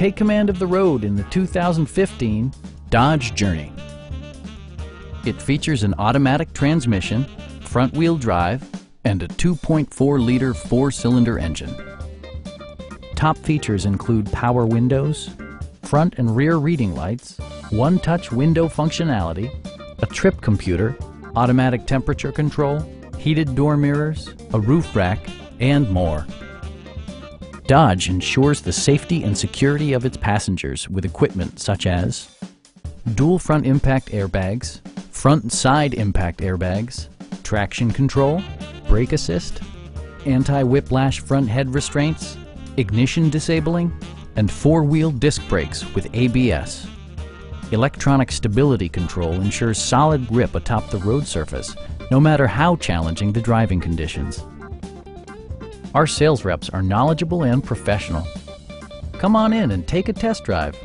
take command of the road in the 2015 Dodge Journey. It features an automatic transmission, front-wheel drive, and a 2.4-liter four-cylinder engine. Top features include power windows, front and rear reading lights, one-touch window functionality, a trip computer, automatic temperature control, heated door mirrors, a roof rack, and more. Dodge ensures the safety and security of its passengers with equipment such as dual front impact airbags, front and side impact airbags, traction control, brake assist, anti-whiplash front head restraints, ignition disabling, and four-wheel disc brakes with ABS. Electronic stability control ensures solid grip atop the road surface, no matter how challenging the driving conditions. Our sales reps are knowledgeable and professional. Come on in and take a test drive.